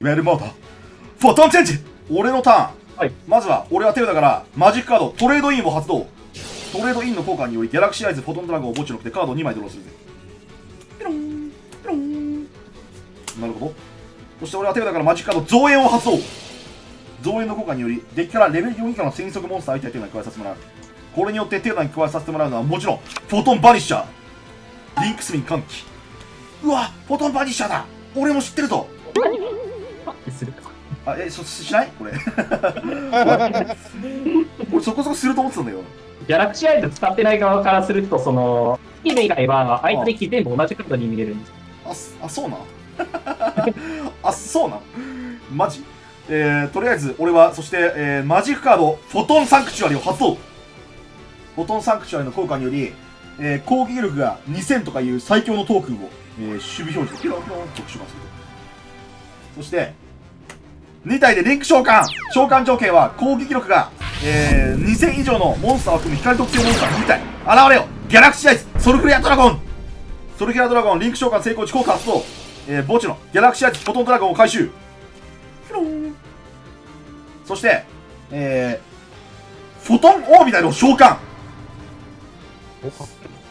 メルモードフォトンチェンジ、俺のターン、はい、まずは俺はテオだからマジックカードトレードインを発動。トレードインの効果によりギャラクシーアイズフォトンドラゴンを墓地に置いてカードを2枚ドローするぜ。ピロンピロン、なるほど。そして俺はテオだからマジックカード増援を発動。増援の効果によりデッキからレベル4以下の戦速モンスター相手というのに加えさせてもらう。これによってテオダに加えさせてもらうのはもちろんフォトンバニッシャー、リンクスミン歓喜。うわフォトンバニッシャーだ、俺も知ってるぞ。するかあ、しないこれ俺そこそこすると思ってたんだよ。ギャラクシーアイズ使ってない側からすると、そのスキル以外は相手デッキ全部同じカードに見れるんです。ああそうなあそうなマジ。とりあえず俺はそして、マジックカードフォトンサンクチュアリを発動。フォトンサンクチュアリの効果により、攻撃力が2000とかいう最強のトークンを、守備表示でピロンピロンと特殊化する。そして2体でリンク召喚。召喚条件は攻撃力が、2000以上のモンスターを含む光特性モンスター2体現れよ。ギャラクシーアイズソルクレアドラゴン、ソルクレアドラゴンリンク召喚成功時効果発動。墓地のギャラクシーアイズフォトンドラゴンを回収。そして、フォトンオービタルを召喚。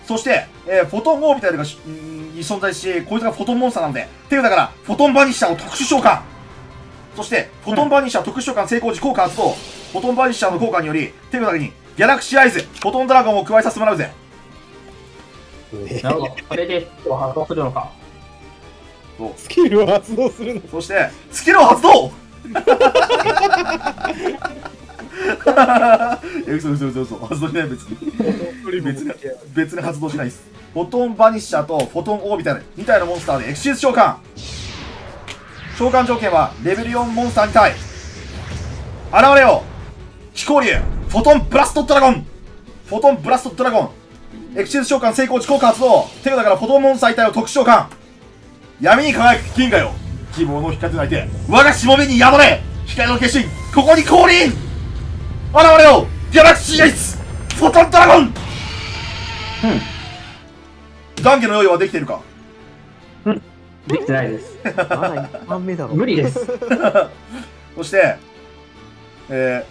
そして、フォトンオービタルがに存在し、こいつがフォトンモンスターなのでテオだからフォトンバニッシャーを特殊召喚。そしてフォトンバニッシャー特殊召喚成功時効果発動。フォトンバニッシャーの効果によりテオだけにギャラクシーアイズフォトンドラゴンを加えさせてもらうぜ。なるほど、これでスキルを発動するのか。スキルを発動するの。そしてスキルを発動嘘嘘嘘嘘、発動しない別に別に発動しないです。フォトンバニッシャーとフォトンオービタル2体のモンスターでエクシーズ召喚。召喚条件はレベル4モンスター2体現れよ。飛行竜フォトンブラストドラゴン、フォトンブラストドラゴンエクシーズ召喚成功時効果発動。テオだからフォトンモンスター1体を特殊召喚。闇に輝く銀河よ、希望の光となりて我がしもべに宿れ。光の化身ここに降臨。現れよギャラクシーアイズフォトンドラゴン。懺悔の用意はできているか。できてないです無理ですそして、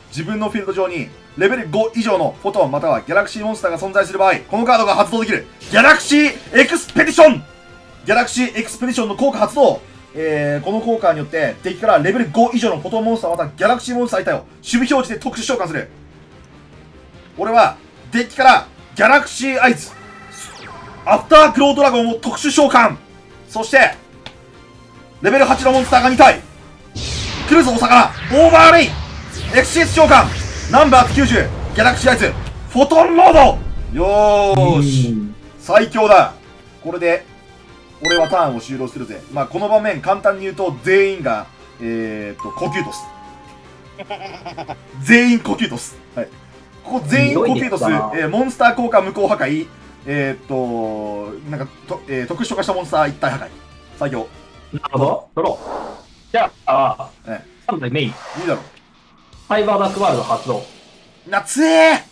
自分のフィールド上にレベル5以上のフォトンまたはギャラクシーモンスターが存在する場合、このカードが発動できる。ギャラクシーエクスペディション、ギャラクシーエクスペディションの効果発動。この効果によって敵からレベル5以上のフォトンモンスターまたはギャラクシーモンスター1体を守備表示で特殊召喚する。俺はデッキからギャラクシーアイズアフターグロードラゴンを特殊召喚。そしてレベル8のモンスターが2体来るぞお魚オーバーレイエクシーズ召喚。ナンバー90ギャラクシーアイズフォトンロード。よーし最強だ。これで俺はターンを終了するぜ。まあこの場面簡単に言うと全員がコキュートス全員コキュートス、はい、ここ全員コキュートス、モンスター効果無効破壊、なんか特殊化したモンスター一体破壊最強。なるほどドロー。じゃあ3体メインいいだろう。サイバーバックワールド発動。なつえ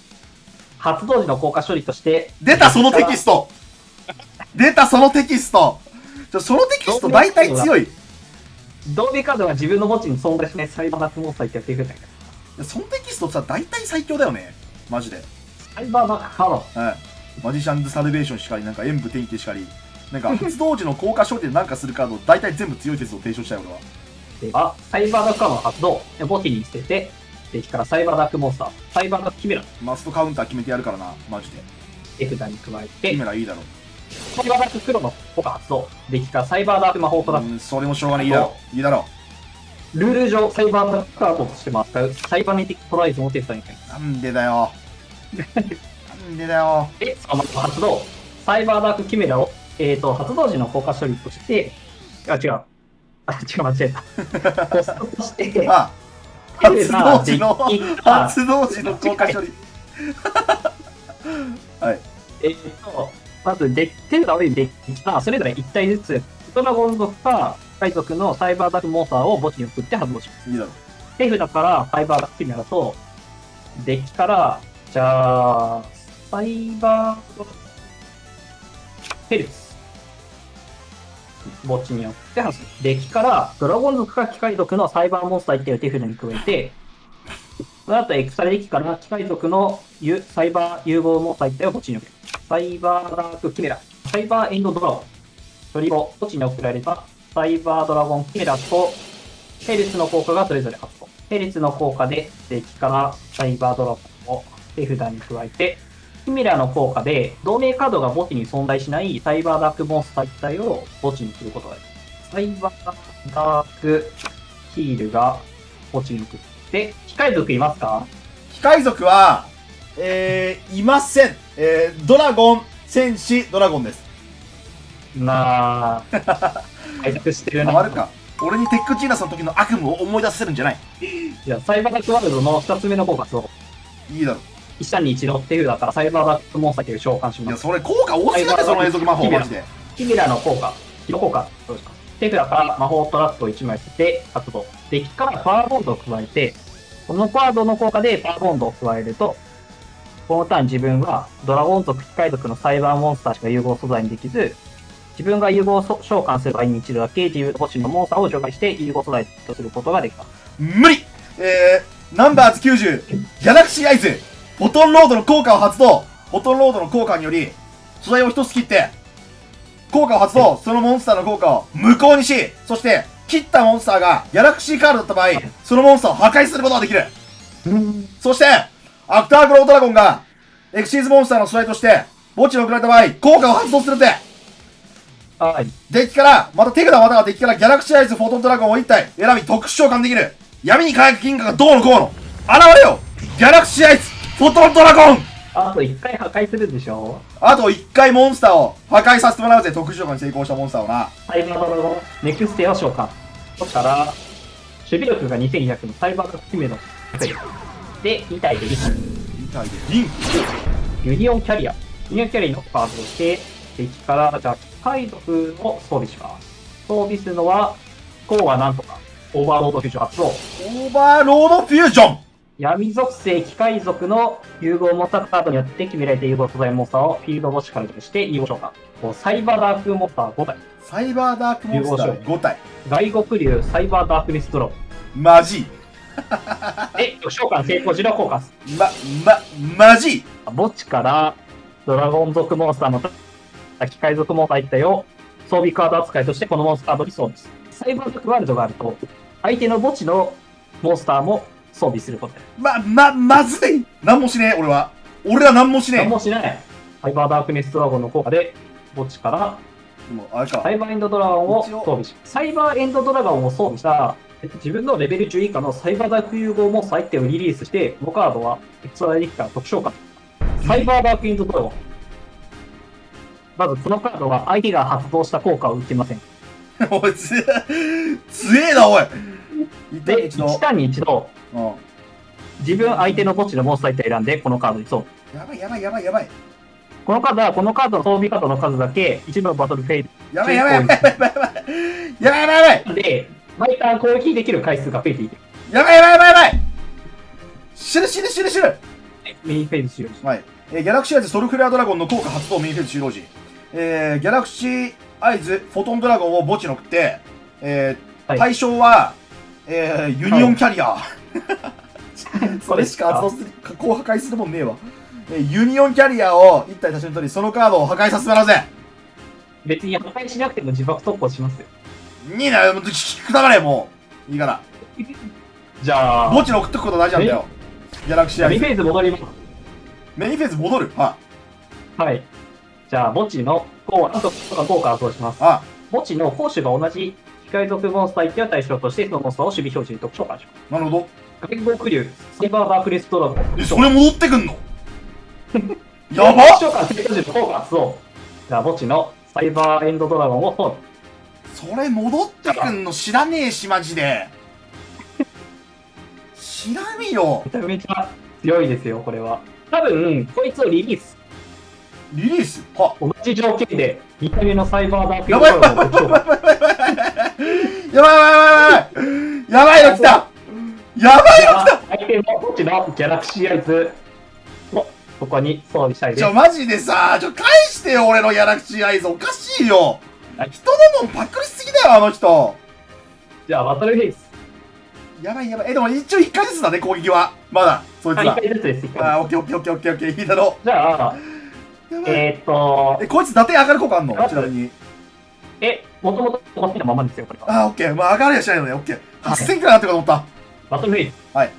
発動時の効果処理として出たそのテキスト出たそのテキスト。そのテキスト大体強い。同盟カードが自分の墓地に存在しないサイバーバックモンスターってやってくれない。そのテキストさ大体最強だよねマジで。サイバーバックハロー、はい、マジシャンズサルベーションしかりなんか演武天気しかりなんか発動時の効果処理でなんかするカード大体全部強い鉄を提唱したい俺は。ではサイバーバックカードの発動墓地に捨ててデッキからサイバーバックモンスターサイバーバックキメラマストカウンター決めてやるからなマジで。手札に加えてキメラいいだろう。サイバーダーク黒の効果発動。デッキからサイバーダーク魔法トラップ。それもしょうがない。いいだろう。いいだろう。ルール上、サイバーダークカードとしても扱うサイバーネティックトライズの手伝いに変えます。なんでだよ。なんでだよ。で、その発動。サイバーダークキメラを、発動時の効果処理として、あ、違う。あ、違う、間違えた。コストとして、発動時の効果処理。はい。まず手札をデッキからそれぞれ1体ずつドラゴン族か海賊のサイバーダークモンスターを墓地に送って発動します。いいだろう。手札からサイバーダークキメラとデッキからじゃあサイバーペルス墓地によってデッキからドラゴン族か機械族のサイバーモンスター1点を手札に加えて、その後エクサレデッキから機械族のサイバー融合モンスター1点を墓地に置く。サイバーダークキメラ、サイバーエンドドラゴン、それ以降墓地に送られたサイバードラゴンキメラとヘルツの効果がそれぞれ発動。ヘルツの効果でデッキからサイバードラゴンを手札に加えて、キメラの効果で同盟カードが墓地に存在しないサイバーダークモンスター一体を墓地にすることができます。サイバーダークヒールが墓地に送って、機械族いますか？機械族は、いません。ドラゴン、戦士、ドラゴンです。なぁ。解釈してるな。変わるか。俺にテックジーナスの時の悪夢を思い出させるんじゃない。いや、サイバーダークワールドの2つ目の効果そう。いいだろう。一社に一度っていうだからサイバーダックモンスターという召喚します。いや、それ効果多すぎだね、その永続魔法マジで。キメラの効果、の効果、どうですか。手札から魔法トラップを1枚捨てて発動。デッキからパワーボンドを加えて、このカードの効果でパワーボンドを加えると、このターン自分はドラゴン族、機械族のサイバーモンスターしか融合素材にできず、自分が融合召喚する場合に一度だけ自由星のモンスターを除外して融合素材とすることができます。無理。ナンバーズ90、ギャラクシーアイズ。フォトンロードの効果を発動。フォトンロードの効果により、素材を一つ切って、効果を発動。そのモンスターの効果を無効にし、そして、切ったモンスターがギャラクシーカードだった場合、そのモンスターを破壊することができる。そして、アフターグロードラゴンが、エクシーズモンスターの素材として、墓地に送られた場合、効果を発動するって。はい。デッキから、また手札またはデッキからギャラクシーアイズフォトンドラゴンを1体選び特殊召喚できる。闇に輝く銀河がどうのこうの。現れよギャラクシーアイズフォトンドラゴン。あと1回破壊するでしょ。あと1回モンスターを破壊させてもらうぜ。特殊召喚に成功したモンスターをな。サイバードラゴンネクステを召喚。そしたら守備力が2200のサイバードラゴンので2体でリンク、2体でリンクユニオンキャリア、ユニオンキャリアのカードをして敵からじゃあ機械族を装備します。装備するのはこうはなんとかオーバーロードフュージョン発動。オーバーロードフュージョン、闇属性機械族の融合モンスターカードによって決められた融合素材モンスターをフィールド墓地から除去して融合召喚。サイバーダークモンスター5体。サイバーダークモンスター5体。外国流サイバーダークネスドロー。マジえ、召喚成功時の効果。マジ墓地からドラゴン族モンスターの機械族モンスター1体を装備カード扱いとしてこのモンスターカードに装備する。サイバーダークワールドがあると、相手の墓地のモンスターも装備することで。まずい。なんもしねえ、俺は。俺はなんもしねえ。なんもしない。サイバーダークネスドラゴンの効果で、墓地から、サイバーエンドドラゴンを装備し、サイバーエンドドラゴンを装備した、自分のレベル10以下のサイバーダーク融合モンスター1点をリリースして、このカードは、エクストラデッキから特召喚。サイバーダークエンドドラゴン。まず、このカードは相手が発動した効果を受けません。おい、強えな、おい。で、1ターンに一度、自分相手の墓地のモンスター1体選んで、このカードに装備。やばいやばいやばいやばい。このカードは、このカードの装備カードの数だけ、一部のバトルフェイル。やばいやばいやばいやばいやばいやばいやばい。で、毎ターン攻撃できる回数が増えている。やばいやばいやばいやばい。死ぬ死ぬ死ぬ死ぬ。メインフェイズ終了時。はい。ギャラクシーアイズソルフレアドラゴンの効果発動メインフェイズ終了時。ギャラクシーアイズフォトンドラゴンを墓地に送って、対象は、ユニオンキャリア。それしか発動する、こう破壊するもんねえわ。ユニオンキャリアを1体写真に取り、そのカードを破壊させてもらうぜ。別に破壊しなくても自爆特攻しますよ。いいな、もうくだがれ、もう。いいから。じゃあ、墓地に送っとくこと大事なんだよ。ギャラクシーアイズ。メインフェーズ戻ります。メインフェーズ戻る。はい。じゃあ、墓地の効果とか発動します。墓地の攻守が同じ機械属モンスター1体を対象として、そのモンスターを守備表示に特徴化します。なるほど。外国流、サイバーダークネスドラゴン。それ戻ってくんのやばっ。召喚成功時の効果発動。じゃあ、墓地のサイバーエンドドラゴンを装備。それ戻ってくんの知らねえし、マジで。知らねえよ。めちゃめちゃ強いですよ、これは。多分、こいつをリリース。リリース同じ条件で、2回目のサイバーダークネスドラゴンを特徴化。やばいの来た。やばいよ来た。相手の墓地のギャラクシーアイズをここに装備したいです。マジでさ、返してよ俺のギャラクシーアイズ。おかしいよ。人のもんパクリしすぎだよ、あの人。じゃあ、バトルフェイス。やばいやばい。でも一応1回ずつだね、攻撃は。まだ、そいつは。1回ずつです、1回。ああ、オッケーオッケーオッケーオッケーオッケー。いいだろう。じゃあ、こいつ打点上がる効果あんのちなみに。もともとこっちのままですよ、これは。ああ、オッケー。まあ、上がるやしないのね、オッケー。8000くらいあってるかと思った。バトルフェイス。はい。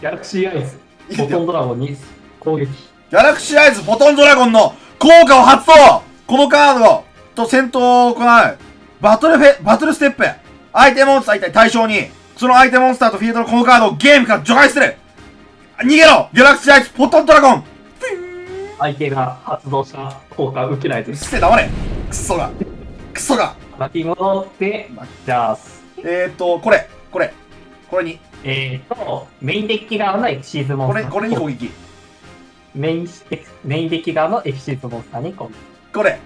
ギャラクシーアイズ、フォトンドラゴンに攻撃。ギャラクシーアイズ、フォトンドラゴンの効果を発動。このカードと戦闘を行う。バトルステップ。相手モンスター1体対象に、その相手モンスターとフィールドのこのカードをゲームから除外する。逃げろギャラクシーアイズ、フォトンドラゴン。相手が発動した効果を受けないと。して黙れ。クソが。クソが。巻き戻って、じゃあ、これに。メインデッキ側のエクシーズモンスター。これに攻撃。メインデッキ側のエクシーズモンスターに攻撃。これ。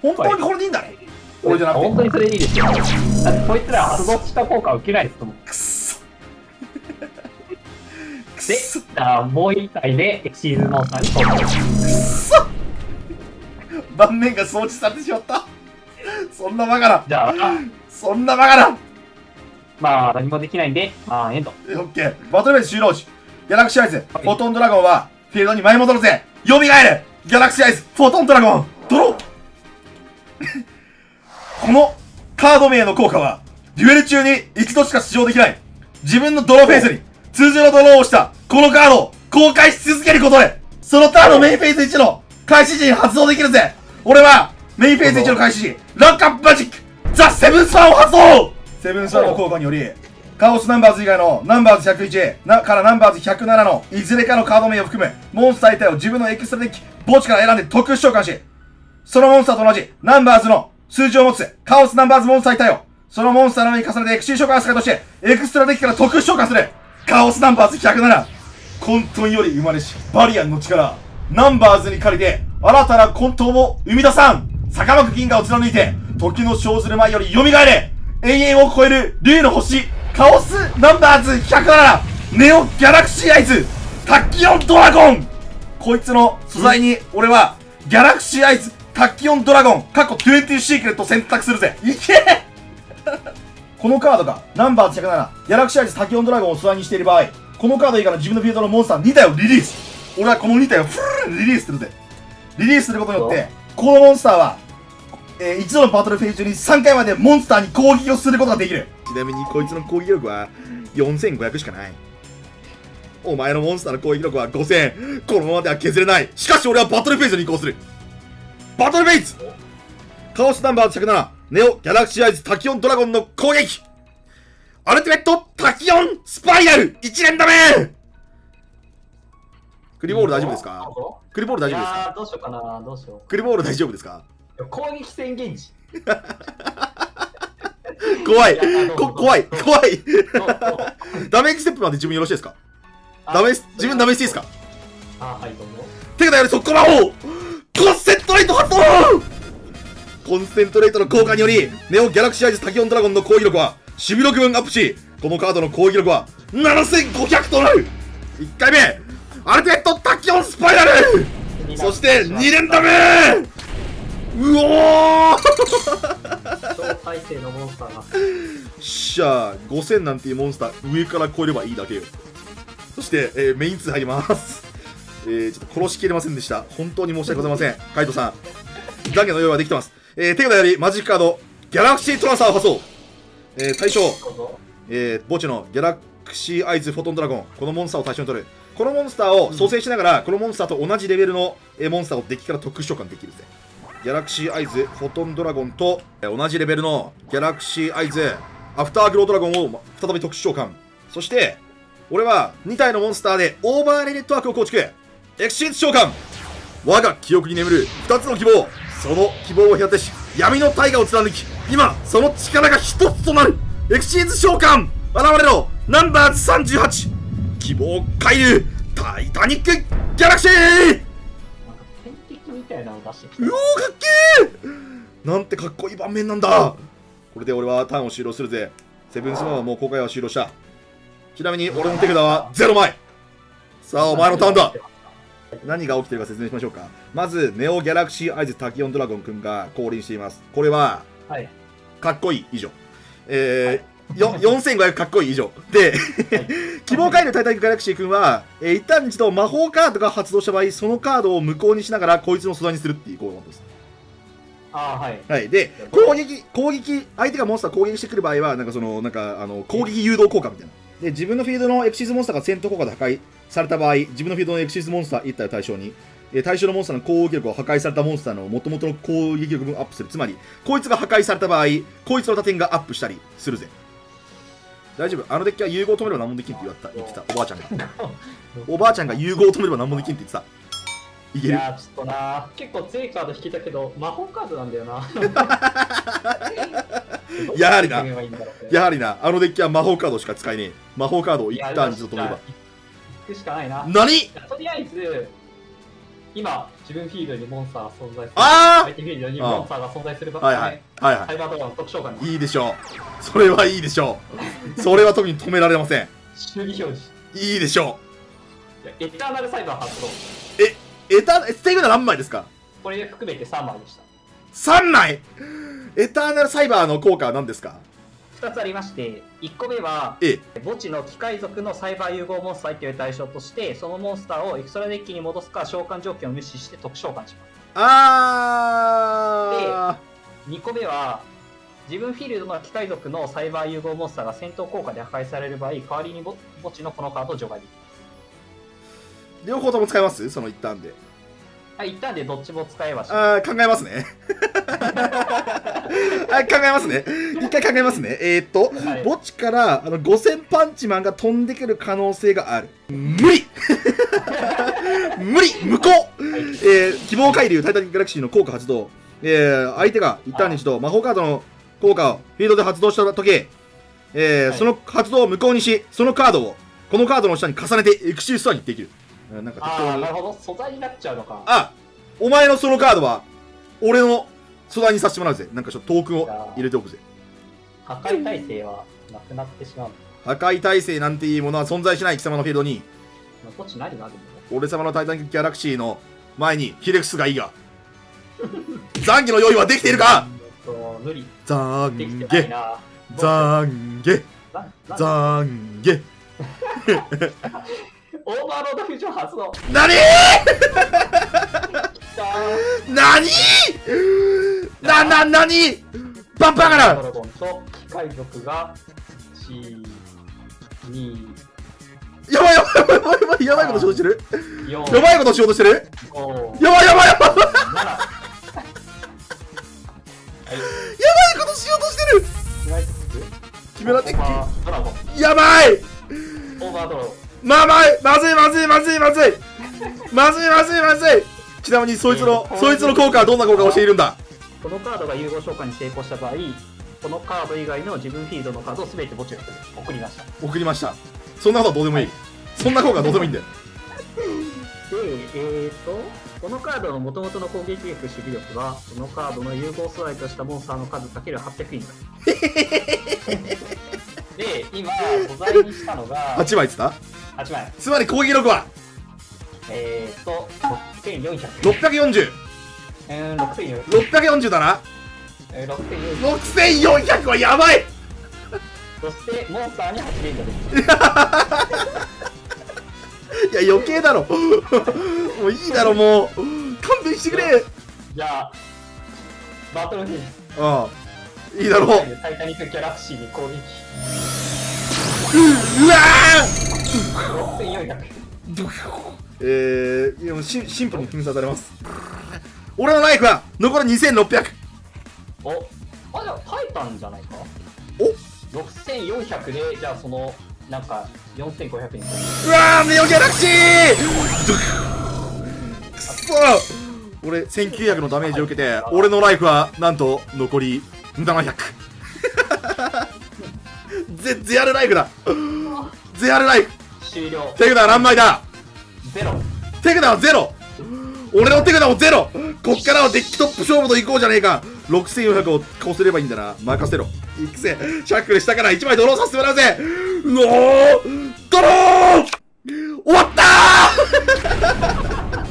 本当にこれでいいんだね。俺じゃなくて。本当にそれでいいですよ。だってこいつら発動した効果は受けないですと思う。くっそ。で、じゃあもう一体でエクシーズモンスターに攻撃。くっそ。盤面が掃除されてしまった。そんなバカな。じゃあ、そんなバカな。まあ何もできないんで、まあエンド。オッケー。バトルフェイス終了時、ギャラクシーアイズ、フォトンドラゴンはフィールドに舞い戻るぜ。蘇る。ギャラクシーアイズ、フォトンドラゴン、ドロー。このカード名の効果は、デュエル中に一度しか使用できない。自分のドローフェイスに通常のドローをしたこのカードを公開し続けることで、そのターンのメインフェイス1の開始時に発動できるぜ。俺はメインフェイス1の開始時、ランクアップマジック、ザ・セブンスワンを発動。セブンスワンの効果により、カオスナンバーズ以外のナンバーズ101からナンバーズ107のいずれかのカード名を含むモンスター1体を自分のエクストラデッキ、墓地から選んで特殊召喚し、そのモンスターと同じナンバーズの数字を持つカオスナンバーズモンスター1体を、そのモンスターの上に重ねてエクシー召喚扱いとして、エクストラデッキから特殊召喚するカオスナンバーズ107。混沌より生まれし、バリアンの力、ナンバーズに借りて、新たな混沌を生み出さん。坂巻銀河を貫いて、時の生ずる前より蘇れ。永遠を超える竜の星、カオスナンバーズ107、ネオギャラクシーアイズ、タキオンドラゴン。こいつの素材に俺はギャラクシーアイズ、タキオンドラゴン過去20シークレットを選択するぜ。いけこのカードがナンバーズ107、ギャラクシーアイズ、タキオンドラゴンを素材にしている場合、このカード以外の自分のフィールドのモンスター2体をリリース。俺はこの2体をフルリリースするぜ。リリースすることによって、このモンスターは一度のバトルフェイズ中に3回までモンスターに攻撃をすることができる。ちなみにこいつの攻撃力は4500しかない。お前のモンスターの攻撃力は5000。このままでは削れない。しかし俺はバトルフェイズに移行する。バトルフェイズ、カオスナンバーズ107、ネオギャラクシーアイズ、タキオンドラゴンの攻撃、アルティメットタキオンスパイラル1連打目。クリボール大丈夫ですか？クリボール大丈夫ですか？どうしようかな、どうしよう。クリボール大丈夫ですか？攻撃宣言時。怖い、怖い。ダメージステップまで自分よろしいですか？自分ダメージしていいですか？あ、はい、どうぞ。手札より速攻魔法、コンセントレート発動。コンセントレートの効果により、ネオギャラクシーアイズ、タキオンドラゴンの攻撃力は守備力分アップし、このカードの攻撃力は7500となる。1回目、アルティメットタキオンスパイラル。そして2連打目。うおー超耐性のモンスターが。しゃあ、5000なんていうモンスター上から超えればいいだけよ。そして、メイン2入ります。ちょっと殺しきれませんでした。本当に申し訳ございません。カイトさん。懺悔の用意はできてます。手札よりマジックカード、ギャラクシートランサーを発動。対象、墓地のギャラクシーアイズ、フォトンドラゴン。このモンスターを対象に取る。このモンスターを蘇生しながら、このモンスターと同じレベルのモンスターをデッキから特殊召喚できるぜ。ギャラクシーアイズ、フォトンドラゴンと同じレベルのギャラクシーアイズ、アフターグロードラゴンを再び特殊召喚。そして俺は2体のモンスターでオーバーレネットワークを構築。エクシーズ召喚、我が記憶に眠る2つの希望、その希望を隔てし闇の大河を貫き、今その力が1つとなる。エクシーズ召喚、現れろナンバーズ38、希望回遊タイタニックギャラクシー。うおー、かっけー。なんてかっこいい盤面なんだ。これで俺はターンを終了するぜ。セブンスマンはもう公開は終了した。ちなみに俺の手札は0枚。さあお前のターンだ。何が起きてるか説明しましょうか。まずネオギャラクシーアイズタキオンドラゴンくんが降臨しています。これは、はい、かっこいい以上、4500かっこいい以上で希望回路タイタニックギャラクシーくんは、一旦一度魔法カードが発動した場合、そのカードを無効にしながらこいつの素材にするっていう行動です。はいはい、で攻撃相手がモンスター攻撃してくる場合は攻撃誘導効果みたいなで、自分のフィールドのエクシーズモンスターが戦闘効果で破壊された場合、自分のフィールドのエクシーズモンスター1体を対象に、対象のモンスターの攻撃力を破壊されたモンスターの元々の攻撃力分アップする。つまりこいつが破壊された場合、こいつの打点がアップしたりするぜ。大丈夫、あのデッキは融合を止めれば何もできんって言ってたおばあちゃんがおばあちゃんが融合を止めれば何もできんって言ってた。いやちょっとな、結構強いカード引いたけど魔法カードなんだよなやはりな、あのデッキは魔法カードしか使えねえ。魔法カードを一旦一度止めれば行くしかないな。何、とりあえず今自分フィールドにモンスターが存在する、相手フィールドにモンスターが存在する場合はサイバードラゴン特召喚にいいでしょう。それはいいでしょう。それは特に止められません。祝儀表示いいでしょう。エターナルサイバー発動。ステークは何枚ですか？これ含めて3枚でした。3枚エターナルサイバーの効果は何ですか？2つありまして、1個目は、墓地の機械族のサイバー融合モンスターという対象として、そのモンスターをエクストラデッキに戻すか、召喚条件を無視して特召喚します。で、2個目は、自分フィールドの機械族のサイバー融合モンスターが戦闘効果で破壊される場合、代わりに墓地のこのカードを除外できます。両方とも使えます？その一旦で。一旦でどっちも使えました。考えますね。考えますね。一回考えますね。墓地から5000パンチマンが飛んでくる可能性がある。無理無理無効、希望海流タイタニックギャラクシーの効果発動。相手が一旦に一度魔法カードの効果をフィールドで発動した時、その発動を無効にし、そのカードをこのカードの下に重ねてエクシーストアにできる。なるほど、素材になっちゃうのか。お前のそのカードは俺の素材にさせてもらうぜ。なんかちょっとトークンを入れておくぜ。破壊耐性はなくなってしまう。破壊耐性なんていうものは存在しない。貴様のフィールドにこっち何があるんだ。俺様のタイタニックギャラクシーの前にヒレクスがいいが懺悔の用意はできているか。無理。懺悔懺悔懺悔オーバーロードフュージョン発動。何何バンバンからドラゴンと機械族が12やばいやばいやばいことしようとしてる。やばいことしようとしてる。やばいやばいやばいやばいことしようとしてる。キメラテッキやばい。オーバードローまずい。ちなみにそいつの効果はどんな効果をしているんだ。このカードが融合召喚に成功した場合、このカード以外の自分フィールドのカードを全て墓地に送りました。そんなことはどうでもいい。そんな効果はどうでもいいんだよ。でこのカードの元々の攻撃力守備力はこのカードの融合素材としたモンスターの数かける800インで、今素材にしたのが8枚っつった。つまり攻撃力は640640 640だな。6400はやばい。そしてモンスターに8連打。いや余計だろもういいだろ、もう勘弁してくれ。じゃあバトルフィール。いいだろう。タイタニックギャラクシーに攻撃。うわシンプルに封鎖されます。俺のナイフは残り2600。じゃあタイタンじゃないか。6400で、じゃあそのなんか4500円。うわネオギャラクシーくそ。俺1900のダメージを受けて、俺のライフはなんと残り700。ゼアルライフだ。ゼアルライフ終了。手札は何枚だ。ゼロ。手札はゼロ。俺の手札もゼロ。こっからはデッキトップ勝負といこうじゃねえか。6400をこうすればいいんだな。任せろ。いくぜ。シャックル下から1枚ドローさせてもらうぜ。うおードロー終わったー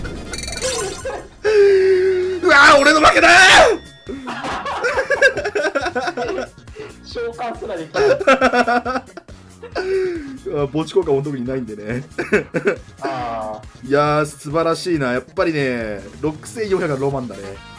換すらできない墓地交換も特にないんでねあいやー素晴らしいな。やっぱりね6400がロマンだね。